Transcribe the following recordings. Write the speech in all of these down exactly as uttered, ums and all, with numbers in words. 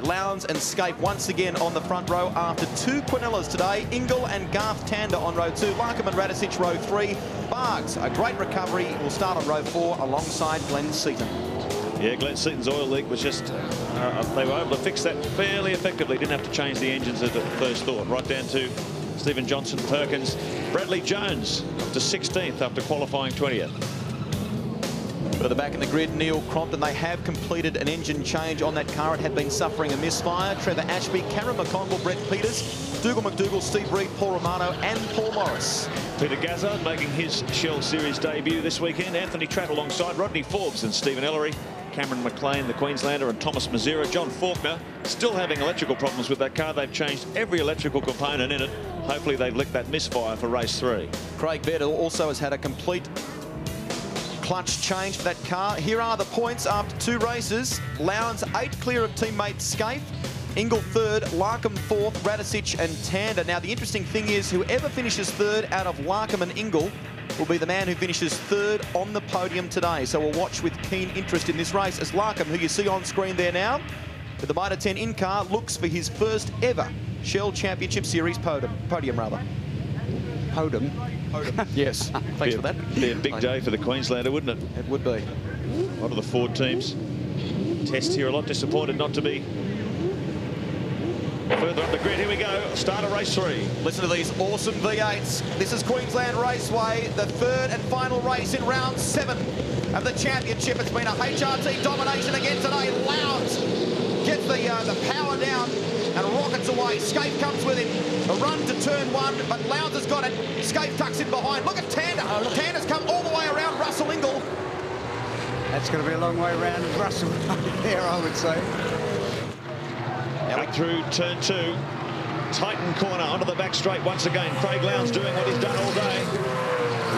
Lowndes and Skaife once again on the front row after two Quinellas today. Ingall and Garth Tander on row two. Larkham and Radisich row three. Bargs, a great recovery, will start on row four alongside Glenn Seton. Yeah, Glenn Seton's oil leak was just, uh, they were able to fix that fairly effectively. Didn't have to change the engines at the first thought. Right down to Steven Johnson, Perkins, Bradley Jones up to sixteenth after qualifying twentieth. At the back of the grid, Neil Crompton, they have completed an engine change on that car. It had been suffering a misfire. Trevor Ashby, Cameron McConville, Brett Peters, Dougal McDougall, Steve Reid, Paul Romano and Paul Morris. Peter Gazzard making his Shell Series debut this weekend. Anthony Tratt alongside Rodney Forbes and Stephen Ellery. Cameron McLean, the Queenslander, and Thomas Mazira. John Faulkner still having electrical problems with that car. They've changed every electrical component in it. Hopefully they've licked that misfire for race three. Craig Baird also has had a complete clutch change for that car. Here are the points after two races. Lowndes eight clear of teammate Skaife. Ingall third, Larkham fourth, Radisich and Tander. Now the interesting thing is whoever finishes third out of Larkham and Ingall will be the man who finishes third on the podium today. So we'll watch with keen interest in this race as Larkham, who you see on screen there now, with the Mitre ten in car, looks for his first ever Shell Championship Series podium. Podium rather. Podium. Yes, thanks for that. It'd be a big day for the Queenslander, wouldn't it? It would be. A lot of the Ford teams test here a lot. Disappointed not to be further up the grid. Here we go. Start of race three. Listen to these awesome V eights. This is Queensland Raceway, the third and final race in round seven of the championship. It's been a H R T domination again today. Lowndes gets the, uh, the power down and rockets away. Skaife comes with him. A run to turn one, but Lowndes has got it. Skaife tucks in behind. Look at Tander. Oh, Tander's come all the way around Russell Ingall. That's going to be a long way around Russell right there, I would say. Now back through turn two. Titan corner onto the back straight once again. Craig Lowndes doing what he's done all day.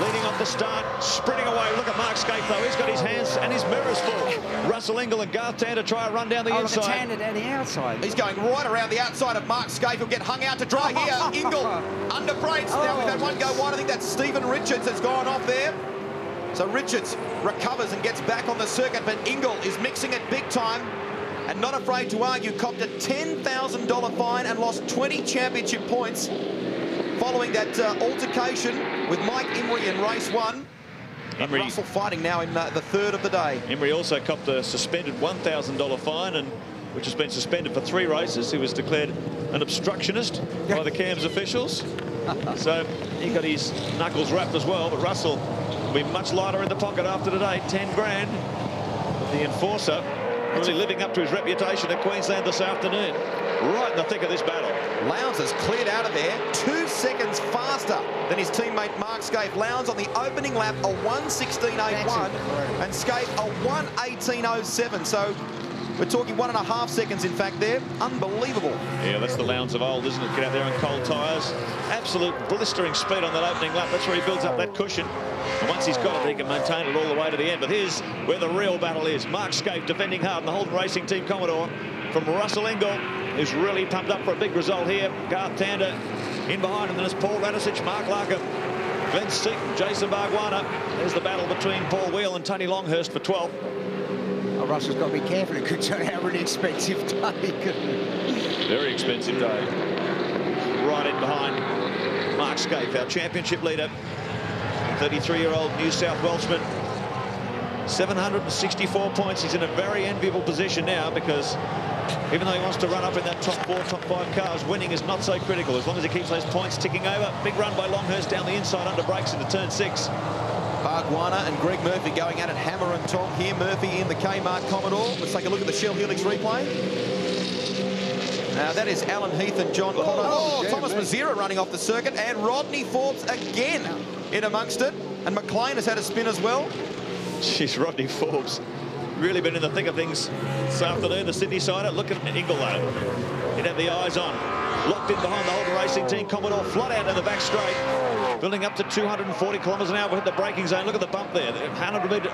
Leading off the start, sprinting away. Look at Mark Skaife, though. He's got his hands and his mirrors full. Russell Ingall and Garth Tander try to run down the oh, inside. Oh, Tander down the outside. He's going right around the outside of Mark Skaife. He'll get hung out to dry here. Ingall under brakes. Oh, now we've had one go wide. I think that's Stephen Richards that's gone off there. So Richards recovers and gets back on the circuit, but Ingall is mixing it big time and not afraid to argue. Copped a ten thousand dollar fine and lost twenty championship points following that uh, altercation with Mike Imrie in race one. Imrie, Russell fighting now in uh, the third of the day. Imrie also copped a suspended one thousand dollar fine, and which has been suspended for three races. He was declared an obstructionist by the CAMS officials. So he got his knuckles wrapped as well, but Russell will be much lighter in the pocket after today. ten grand. The enforcer really living up to his reputation at Queensland this afternoon. Right in the thick of this battle. Lowndes has cleared out of there two seconds faster than his teammate Mark Skaife. Lowndes on the opening lap a one sixteen eighty-one and Skaife a one eighteen oh seven. So we're talking one and a half seconds in fact there. Unbelievable. Yeah, that's the Lowndes of old, isn't it? Get out there on cold tyres. Absolute blistering speed on that opening lap. That's where he builds up that cushion. And once he's got it, he can maintain it all the way to the end. But here's where the real battle is. Mark Skaife defending hard in the Holden Racing Team Commodore from Russell Ingall, who's really pumped up for a big result here. Garth Tander in behind him. Then it's Paul Radisich, Mark Larkham, Glenn Seton, Jason Bargwanna. There's the battle between Paul Weel and Tony Longhurst for twelfth. Oh, Russell's got to be careful. It could turn out an expensive day, couldn't it? Very expensive day. Right in behind Mark Skaife, our championship leader. thirty-three-year-old New South Welshman. seven hundred sixty-four points. He's in a very enviable position now because even though he wants to run up in that top four, top five cars, winning is not so critical as long as he keeps those points ticking over. Big run by Longhurst down the inside under brakes into turn six. Bargwanna and Greg Murphy going at it hammer and tong here. Murphy in the Kmart Commodore. Let's take a look at the Shell Helix replay. Now that is Alan Heath and John Potter. Oh, oh Thomas Mazira running off the circuit and Rodney Forbes again in amongst it. And McLean has had a spin as well. She's Rodney Forbes. Really been in the thick of things this afternoon, the Sydney side. Look at Ingall, though. He'd have the eyes on. Locked in behind the Holden Racing Team Commodore, flat out in the back straight. Building up to two hundred forty kilometres an hour. We hit the braking zone. Look at the bump there. one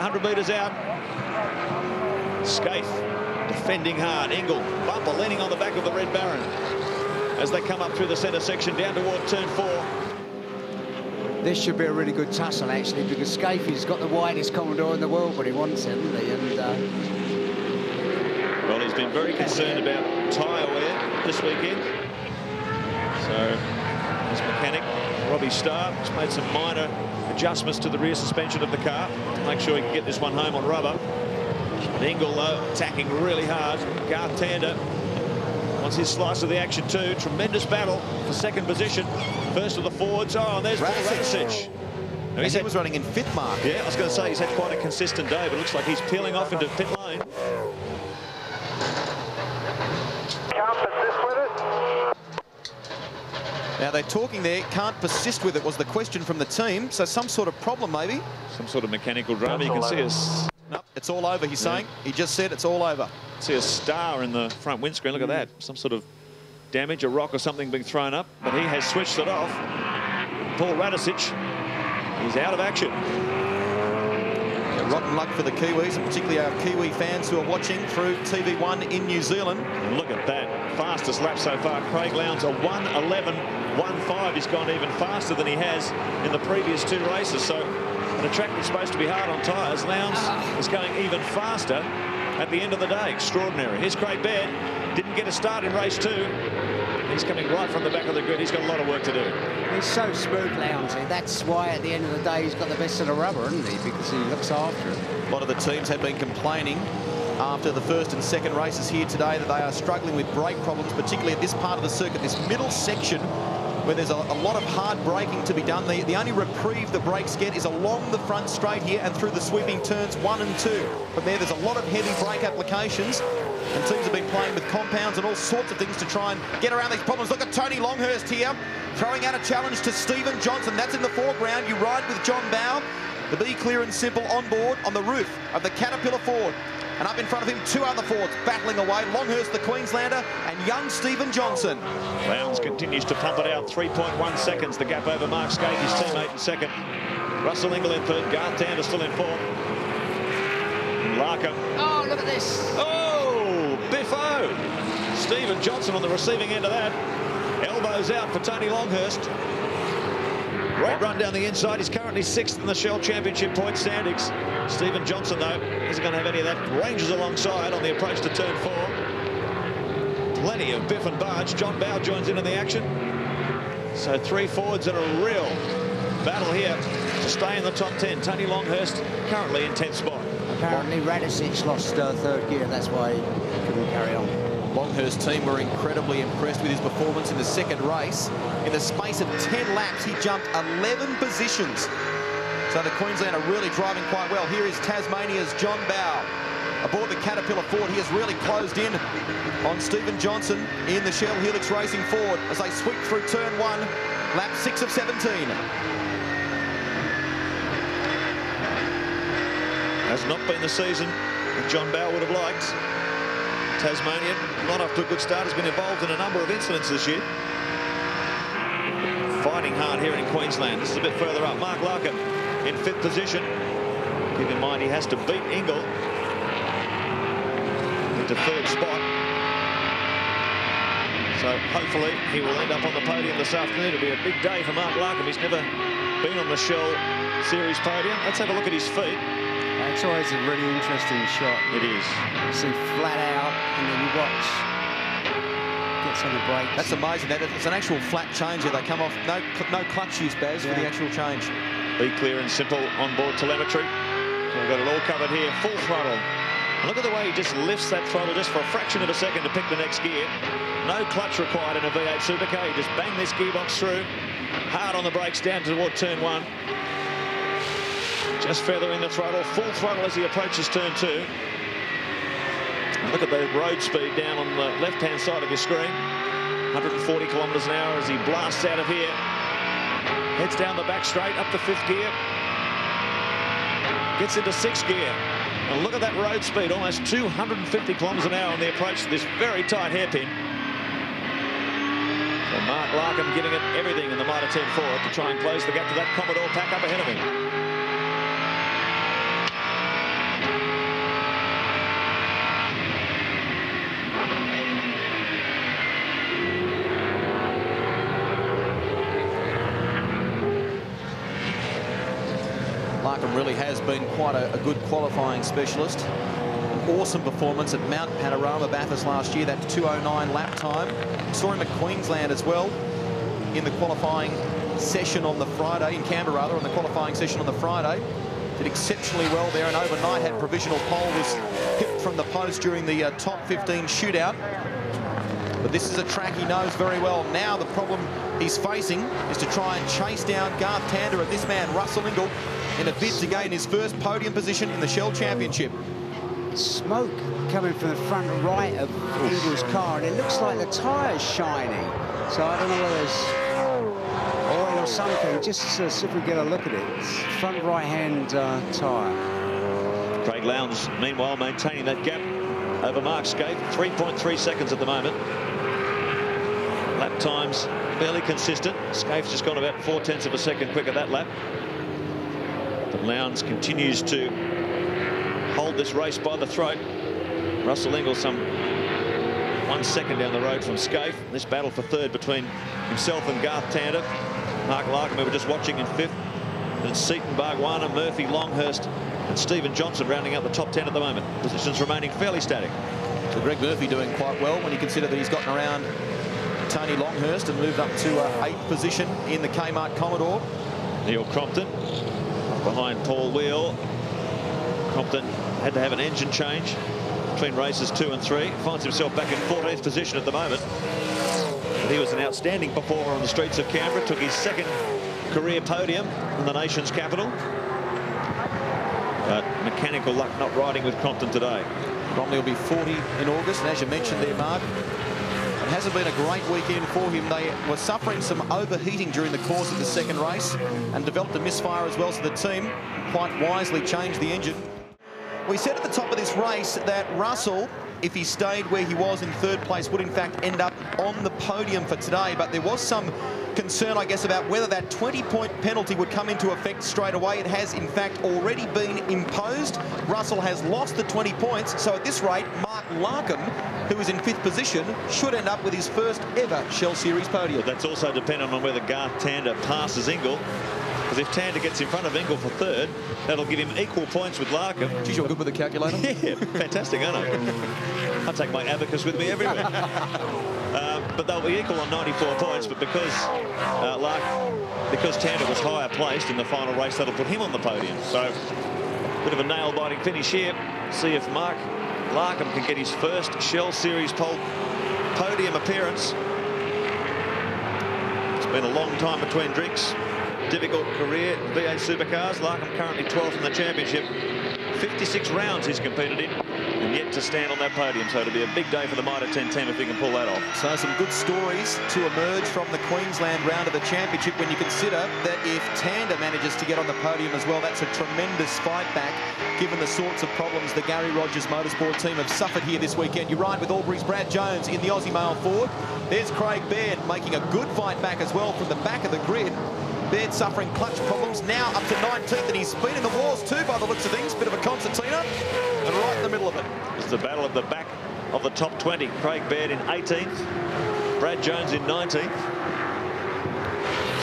hundred metres out. Skaife defending hard. Ingall, bumper leaning on the back of the Red Baron as they come up through the centre section down toward turn four. This should be a really good tussle, actually, because Skaife's got the widest Commodore in the world, but he wants it, hasn't he? And, uh... well, Ingall has been very concerned about tyre wear this weekend. So his mechanic, Robbie Starr, has made some minor adjustments to the rear suspension of the car to make sure he can get this one home on rubber. And Ingall, though, attacking really hard. Garth Tander wants his slice of the action too. Tremendous battle for second position. First of the forwards. Oh, and there's Radisich. Now, he's he had, was running in fifth, Mark. Yeah, I was going to say he's had quite a consistent day, but it looks like he's peeling off into pit lane. Can't persist with it. Now, they're talking there, can't persist with it was the question from the team. So some sort of problem, maybe. Some sort of mechanical drama. You can see us. No, it's all over, he's yeah. saying. He just said it's all over. See a star in the front windscreen. Look mm. at that. Some sort of damage, a rock or something being thrown up. But he has switched it off. Paul Radisich. He's out of action. Yeah, rotten luck for the Kiwis, and particularly our Kiwi fans who are watching through T V one in New Zealand. And look at that. Fastest lap so far. Craig Lowndes, a one eleven point one five. He's gone even faster than he has in the previous two races. So on a track that's supposed to be hard on tyres, Lowndes ah. is going even faster at the end of the day. Extraordinary. Here's Craig Baird. Didn't get a start in race two. He's coming right from the back of the grid. He's got a lot of work to do. He's so smooth, Lowndes. That's why, at the end of the day, he's got the best of the rubber, isn't he? Because he looks after it. A lot of the teams have been complaining after the first and second races here today that they are struggling with brake problems, particularly at this part of the circuit, this middle section, where there's a, a lot of hard braking to be done. The, the only reprieve the brakes get is along the front straight here and through the sweeping turns one and two. From there, there's a lot of heavy brake applications. And teams have been playing with compounds and all sorts of things to try and get around these problems. Look at Tony Longhurst here, throwing out a challenge to Stephen Johnson. That's in the foreground. You ride with John Bowe. The B clear and simple on board on the roof of the Caterpillar Ford. And up in front of him, two other Fords battling away. Longhurst, the Queenslander, and young Stephen Johnson. Lowndes continues to pump it out. three point one seconds. The gap over Mark Skaife, his teammate, in second. Russell Ingall in third. Garth Tander still in fourth. Larkham. Oh, look at this. Oh! Biffo! Stephen Johnson on the receiving end of that. Elbows out for Tony Longhurst. Great run down the inside. He's currently sixth in the Shell Championship point standings. Stephen Johnson, though, isn't going to have any of that. Ranges alongside on the approach to turn four. Plenty of biff and barge. John Bowe joins in on the action. So three forwards in a real battle here to stay in the top ten. Tony Longhurst currently in tenth spot. Apparently Radisich lost uh, third gear, that's why he couldn't carry on. Longhurst's team were incredibly impressed with his performance in the second race. In the space of ten laps, he jumped eleven positions. So the Queenslander really driving quite well. Here is Tasmania's John Bowe. Aboard the Caterpillar Ford, he has really closed in on Stephen Johnson in the Shell Helix Racing Ford as they sweep through turn one, lap six of seventeen. Has not been the season that John Bowe would have liked. Tasmania, not off to a good start, has been involved in a number of incidents this year. Fighting hard here in Queensland. This is a bit further up. Mark Larkham in fifth position. Keep in mind he has to beat Ingall into third spot. So hopefully he will end up on the podium this afternoon. It'll be a big day for Mark Larkham. He's never been on the Shell Series podium. Let's have a look at his feet. It's always a really interesting shot. It is. You see flat out, and then you watch. Gets on the brakes. That's amazing. That it's an actual flat change here. They come off. No, no clutch use, Baz, yeah. for the actual change. Be clear and simple on board telemetry. So we've got it all covered here. Full throttle. And look at the way he just lifts that throttle just for a fraction of a second to pick the next gear. No clutch required in a V eight Super K. You just bang this gearbox through. Hard on the brakes down toward turn one. Just feathering the throttle, full throttle as he approaches turn two. Look at the road speed down on the left-hand side of your screen. one hundred forty kilometres an hour as he blasts out of here. Heads down the back straight, up to fifth gear. Gets into sixth gear. And look at that road speed, almost two hundred fifty kilometres an hour on the approach to this very tight hairpin. So Mark Larkham giving it everything in the Mitre ten Ford to try and close the gap to that Commodore pack up ahead of him. Larkham really has been quite a, a good qualifying specialist. awesome performance at Mount Panorama Bathurst last year, that two oh nine lap time. Saw him at Queensland as well in the qualifying session on the Friday, in Canberra rather, on the qualifying session on the Friday. Did exceptionally well there, and overnight had provisional pole, was pipped from the post during the uh, top fifteen shootout. But this is a track he knows very well. Now the problem he's facing is to try and chase down Garth Tander and this man, Russell Ingall, in a bid to gain his first podium position in the Shell Championship. Smoke coming from the front right of Ingall's car, and it looks like the tyre's shining. So I don't know whether there's oil or something, just to see if we get a look at it. Front right-hand uh, tyre. Craig Lowndes, meanwhile, maintaining that gap over Mark Skaife, three point three seconds at the moment. Lap times fairly consistent. Skaife's just gone about four tenths of a second quicker that lap. But Lowndes continues to hold this race by the throat. Russell Ingall some one second down the road from Skaife. This battle for third between himself and Garth Tander. Mark Larkham, we were just watching, in fifth. And it's Seton, Bargwanna, Murphy, Longhurst and Stephen Johnson rounding out the top ten at the moment. Positions remaining fairly static. So Greg Murphy doing quite well when you consider that he's gotten around Tony Longhurst and moved up to uh, eighth position in the Kmart Commodore. Neil Crompton behind Paul Weel. Crompton had to have an engine change between races two and three. Finds himself back in fourteenth position at the moment. He was an outstanding performer on the streets of Canberra. Took his second career podium in the nation's capital. But mechanical luck not riding with Crompton today. Bromley will be forty in August, and as you mentioned there, Mark, it hasn't been a great weekend for him. They were suffering some overheating during the course of the second race and developed a misfire as well, so the team quite wisely changed the engine. We said at the top of this race that Russell, if he stayed where he was in third place, would in fact end up on the podium for today, but there was some concern, I guess, about whether that twenty point penalty would come into effect straight away. It has, in fact, already been imposed. Russell has lost the twenty points, so at this rate, Mark Larkham, who is in fifth position, should end up with his first ever Shell Series podium. But that's also dependent on whether Garth Tander passes Ingall, because if Tander gets in front of Ingall for third, that'll give him equal points with Larkham. Geez, you're good with a calculator. Yeah, fantastic, aren't I? I take my abacus with me everywhere. Uh, but they'll be equal on ninety-four points, but because uh, Lark, because Tander was higher placed in the final race, that'll put him on the podium. So a bit of a nail-biting finish here. See if Mark Larkham can get his first Shell Series pole podium appearance. It's been a long time between drinks. Difficult career in V eight Supercars. Larkham currently twelfth in the championship. fifty-six rounds he's competed in, and yet to stand on that podium. So it'll be a big day for the Mitre ten team if they can pull that off. So some good stories to emerge from the Queensland round of the championship when you consider that if Tander manages to get on the podium as well, that's a tremendous fight back, given the sorts of problems the Gary Rogers Motorsport team have suffered here this weekend. You ride with Albury's Brad Jones in the Aussie Mail Ford. There's Craig Baird making a good fight back as well from the back of the grid. Baird suffering clutch problems, now up to nineteenth, and he's been in the walls too by the looks of things. Bit of a concertina, and right in the middle of it. It's the battle at the back of the top twenty. Craig Baird in eighteenth, Brad Jones in nineteenth.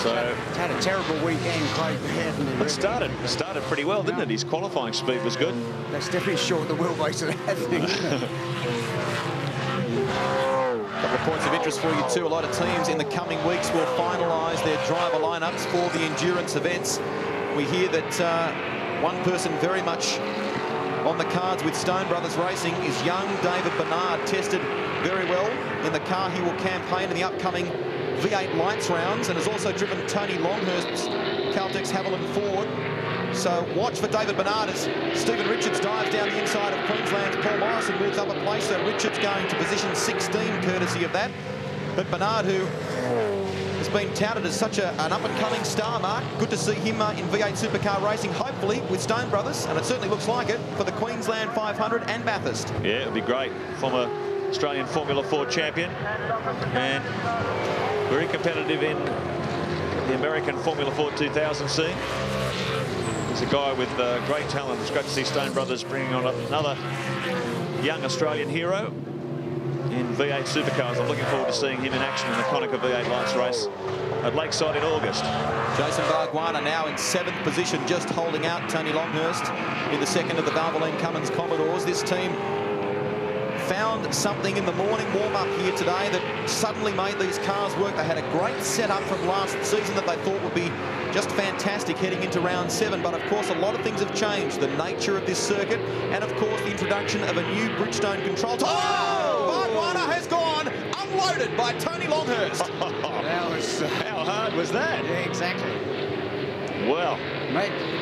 So it's had a terrible weekend, Craig Baird. It started, started pretty well, didn't it? His qualifying speed was good. That's definitely short the wheelbase of that thing. A couple of points of interest for you too. A lot of teams in the coming weeks will finalise their driver lineups for the endurance events. We hear that uh, one person very much on the cards with Stone Brothers Racing is young David Bernard, tested very well in the car he will campaign in the upcoming V eight Lights rounds, and has also driven Tony Longhurst's Caltex Haviland Ford. So watch for David Bernard as Stephen Richards dives down the inside of Queensland's Paul Morrison, moves up a place. So Richards going to position sixteen, courtesy of that. But Bernard, who has been touted as such a, an up-and-coming star, Mark, good to see him uh, in V eight Supercar Racing, hopefully with Stone Brothers, and it certainly looks like it, for the Queensland five hundred and Bathurst. Yeah, it'll be great. Former Australian Formula four champion, and very competitive in the American Formula four two thousand C. He's a guy with uh, great talent. It's great to see Stone Brothers bringing on another young Australian hero in V eight Supercars. I'm looking forward to seeing him in action in the Konica V eight Lights race at Lakeside in August. Jason Bargwanna now in seventh position, just holding out Tony Longhurst in the second of the Valvoline Cummins Commodores. This team found something in the morning warm-up here today that suddenly made these cars work. They had a great setup from last season that they thought would be just fantastic heading into round seven, but of course a lot of things have changed. The nature of this circuit and of course the introduction of a new Bridgestone control type. Oh! Bargwanna has gone unloaded by Tony Longhurst. That was, uh, how hard was that? Yeah, exactly. Well, mate.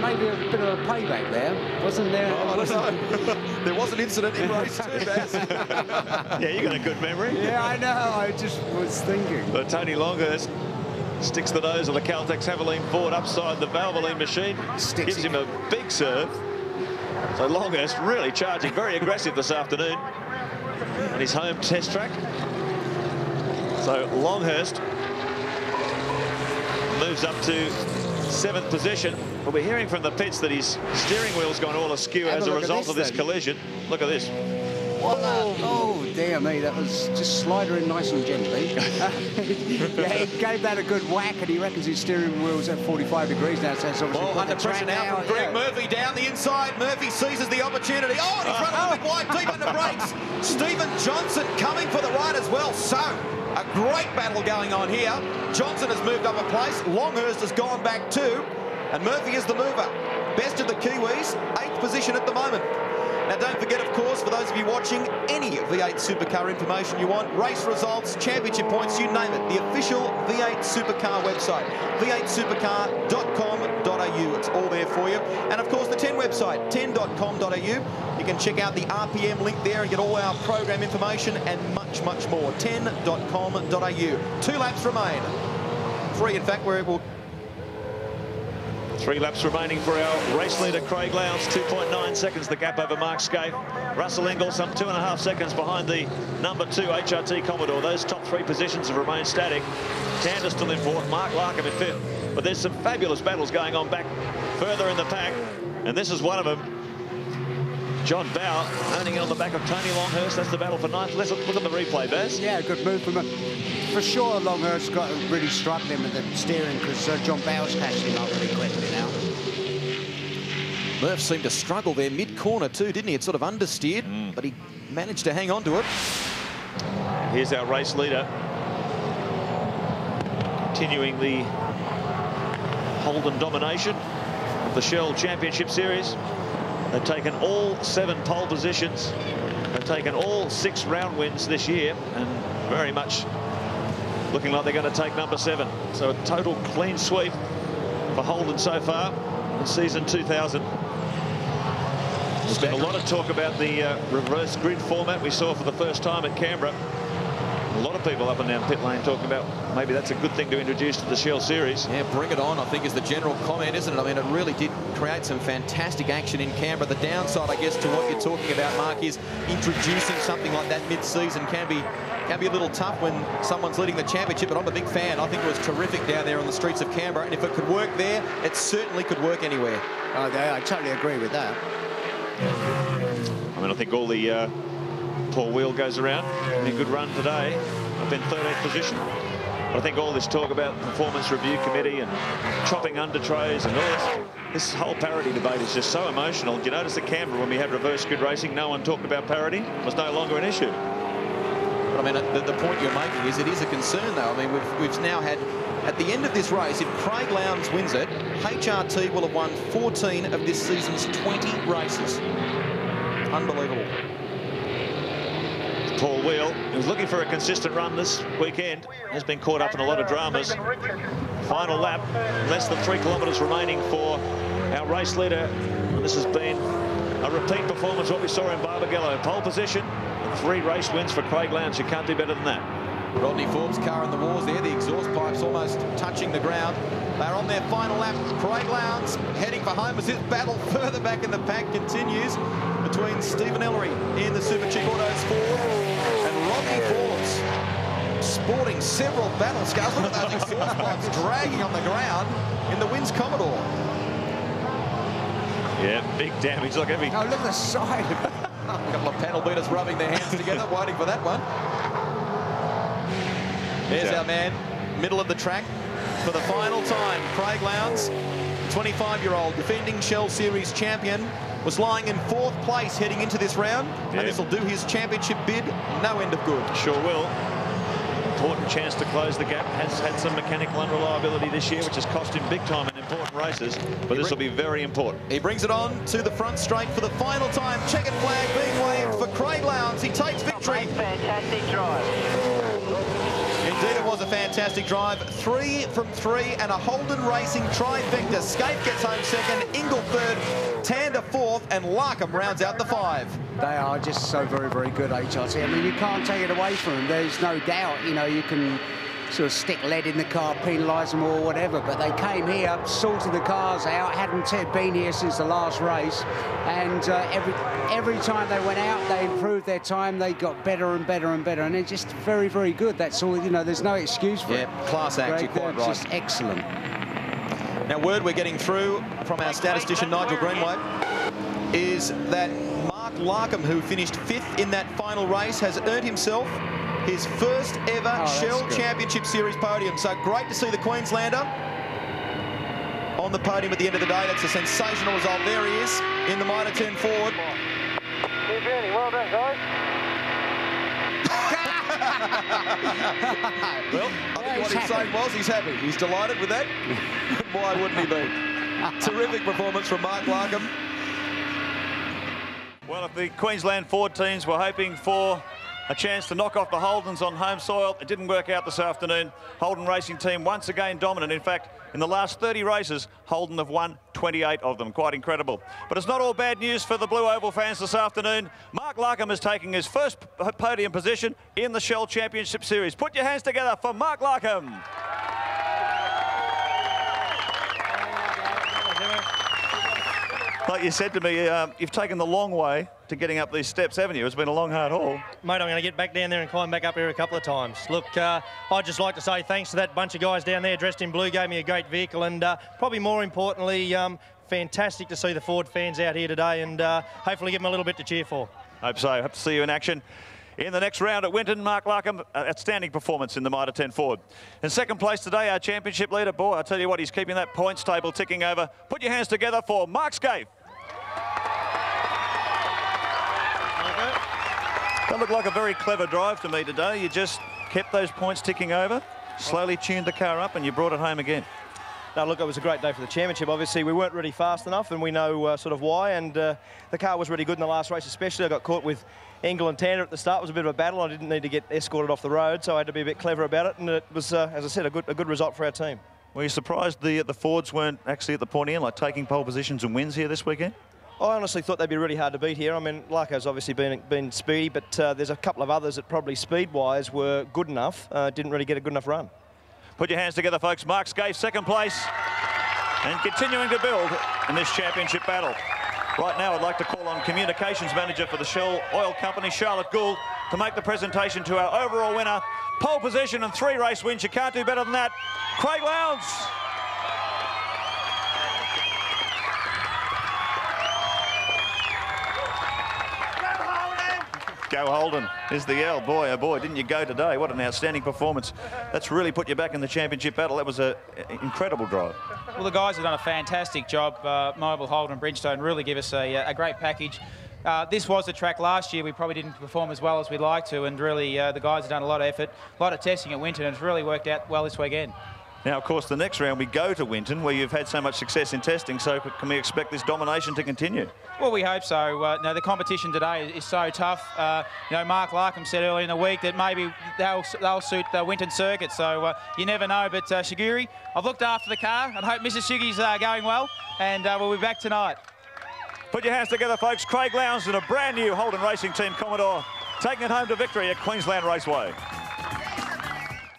Maybe a bit of a payback there, wasn't there? Oh, wasn't I don't know. There was an incident in race two, Baz. Yeah, you got a good memory. Yeah, I know. I just was thinking. But Tony Longhurst sticks the nose of the Caltex Havoline Ford upside the Valvoline machine. Sticks gives him it. a big serve. So Longhurst really charging, very aggressive this afternoon on his home test track. So Longhurst moves up to seventh position. But we're hearing from the pits that his steering wheel's gone all askew Have as a, a result this, of this then. collision. Look at this. What oh, a, oh, dear me, that was just sliding in nice and gently. Yeah, he gave that a good whack, and he reckons his steering wheel's at forty-five degrees now. So it's obviously well, under pressure now from Greg yeah. Murphy down the inside. Murphy seizes the opportunity. Oh, and he's uh, running oh. wide, deep under brakes. Stephen Johnson coming for the right as well. So a great battle going on here. Johnson has moved up a place. Longhurst has gone back two. And Murphy is the mover. Best of the Kiwis, eighth position at the moment. Now, don't forget, of course, for those of you watching, any V eight Supercar information you want, race results, championship points, you name it, the official V eight Supercar website, v eight supercar dot com dot a u. It's all there for you. And, of course, the ten website, ten dot com dot a u. You can check out the R P M link there and get all our program information and much, much more. ten dot com dot a u. Two laps remain. Three, in fact, where it will... Three laps remaining for our race leader, Craig Lowndes. two point nine seconds the gap over Mark Skaife. Russell Ingall some two and a half seconds behind the number two H R T Commodore. Those top three positions have remained static. Tander still in fourth, Mark Larkham in fifth. But there's some fabulous battles going on back further in the pack. And this is one of them. John Bowe honing in on the back of Tony Longhurst. That's the battle for ninth. Let's look at the replay, Baz. Yeah, good move from him. For sure, Longhurst's got really struggling with the steering because uh, John Bowe's catching him up really quickly now. Murph seemed to struggle there mid-corner too, didn't he? It sort of understeered, mm. but he managed to hang on to it. Here's our race leader. Continuing the Holden domination of the Shell Championship Series. They've taken all seven pole positions. They've taken all six round wins this year, and very much looking like they're going to take number seven. So a total clean sweep for Holden so far in season two thousand. There's been a lot of talk about the uh, reverse grid format we saw for the first time at Canberra. A lot of people up and down pit lane talking about maybe that's a good thing to introduce to the Shell Series. Yeah, bring it on, I think, is the general comment, isn't it? I mean, it really did create some fantastic action in Canberra. The downside, I guess, to what you're talking about, Mark, is introducing something like that mid-season can be can be a little tough when someone's leading the championship, but I'm a big fan. I think it was terrific down there on the streets of Canberra, and if it could work there, it certainly could work anywhere. Okay, I totally agree with that. I mean, I think all the... Uh, Paul Weel goes around, a good run today. I've been thirteenth position. But I think all this talk about performance review committee and chopping under trays and all this, this whole parity debate is just so emotional. Do you notice at Canberra when we had reverse grid racing, no one talked about parity? It was no longer an issue. But I mean, the, the point you're making is it is a concern, though. I mean, we've, we've now had, at the end of this race, if Craig Lowndes wins it, H R T will have won fourteen of this season's twenty races. Unbelievable. Paul Weel, who's looking for a consistent run this weekend, has been caught up in a lot of dramas. Final lap, less than three kilometres remaining for our race leader. This has been a repeat performance, what we saw in Barbagallo. Pole position, three race wins for Craig Lowndes. You can't do better than that. Rodney Forbes' car in the wars there. The exhaust pipe's almost touching the ground. They're on their final lap. Craig Lowndes heading for home as his battle further back in the pack continues between Stephen Ellery in the Super Cheap Autos Ford and Rodney Forbes, sporting several battle scars. Look at those exhaust pipes dragging on the ground in the Wins Commodore. Yeah, big damage. Look at me. Oh, look at the side. A couple of panel beaters rubbing their hands together, waiting for that one. There's yeah. our man, middle of the track for the final time. Craig Lowndes, twenty-five-year-old defending Shell Series champion, was lying in fourth place heading into this round, yeah. and this will do his championship bid no end of good. Sure will. Important chance to close the gap. Has had some mechanical unreliability this year, which has cost him big time in important races, but this will be very important. He brings it on to the front straight for the final time. Checkered flag being waved for Craig Lowndes. He takes victory. Oh, fantastic drive. Indeed, it was a fantastic drive. Three from three and a Holden Racing trifecta. Skaife gets home second, Ingall third, Tander fourth, and Larkham rounds out the five. They are just so very, very good, H R T. I mean, you can't take it away from them. There's no doubt, you know, you can sort of stick lead in the car, penalise them or whatever, but they came here, sorted the cars out, hadn't been here since the last race, and uh, every every time they went out, they improved their time, they got better and better and better, and they're just very, very good. That's all, you know, there's no excuse for yeah, it. Yeah, class act, you're quite right. Just excellent. Now, word we're getting through from our statistician, Nigel Greenway, is that Mark Larkham, who finished fifth in that final race, has earned himself his first ever oh, Shell Championship Series podium. So great to see the Queenslander on the podium at the end of the day. That's a sensational result. There he is in the Mitre ten Ford. Well done, guys. Well, I think yeah, what he's saying was he's happy. He's delighted with that. Why wouldn't he be? Terrific performance from Mark Larkham. Well, if the Queensland Ford teams were hoping for a chance to knock off the Holdens on home soil, it didn't work out this afternoon. Holden Racing team once again dominant. In fact, in the last thirty races, Holden have won twenty-eight of them. Quite incredible. But it's not all bad news for the Blue Oval fans this afternoon. Mark Larkham is taking his first podium position in the Shell Championship Series. Put your hands together for Mark Larkham. Like you said to me, uh, you've taken the long way to getting up these steps, haven't you? It's been a long, hard haul. Mate, I'm going to get back down there and climb back up here a couple of times. Look, uh, I'd just like to say thanks to that bunch of guys down there dressed in blue, gave me a great vehicle, and uh, probably more importantly, um, fantastic to see the Ford fans out here today, and uh, hopefully give them a little bit to cheer for. Hope so. Hope to see you in action in the next round at Winton. Mark Larkham, outstanding performance in the Mitre ten Ford. In second place today, our championship leader. Boy, I tell you what, he's keeping that points table ticking over. Put your hands together for Mark Skaife. That looked like a very clever drive to me today. You just kept those points ticking over, slowly tuned the car up, and you brought it home again. No, look, it was a great day for the championship. Obviously, we weren't really fast enough, and we know uh, sort of why, and uh, the car was really good in the last race especially. I got caught with Ingall and Tander at the start. It was a bit of a battle. I didn't need to get escorted off the road, so I had to be a bit clever about it, and it was, uh, as I said, a good, a good result for our team. Were you surprised the, the Fords weren't actually at the point in, like taking pole positions and wins here this weekend? I honestly thought they'd be really hard to beat here. I mean, Larko's obviously been, been speedy, but uh, there's a couple of others that probably speed-wise were good enough. Uh, didn't really get a good enough run. Put your hands together, folks. Mark Skaife, second place, and continuing to build in this championship battle. Right now, I'd like to call on Communications Manager for the Shell Oil Company, Charlotte Gould, to make the presentation to our overall winner. Pole position and three-race win. She can't do better than that. Craig Lowndes. Go Holden is the yell. Boy, oh boy, didn't you go today? What an outstanding performance. That's really put you back in the championship battle. That was an incredible drive. Well, the guys have done a fantastic job. Uh, Mobile, Holden and Bridgestone really give us a, a great package. Uh, this was a track last year we probably didn't perform as well as we'd like to, and really uh, the guys have done a lot of effort, a lot of testing at Winton, and it's really worked out well this weekend. Now, of course, the next round we go to Winton, where you've had so much success in testing, so can we expect this domination to continue? Well, we hope so. Uh, no, the competition today is so tough. Uh, you know, Mark Larkham said earlier in the week that maybe they'll, they'll suit the Winton circuit, so uh, you never know. But uh, Shiguri, I've looked after the car, and hope Missus Shigi's uh, going well, and uh, we'll be back tonight. Put your hands together, folks. Craig Lowndes and a brand new Holden Racing Team Commodore taking it home to victory at Queensland Raceway.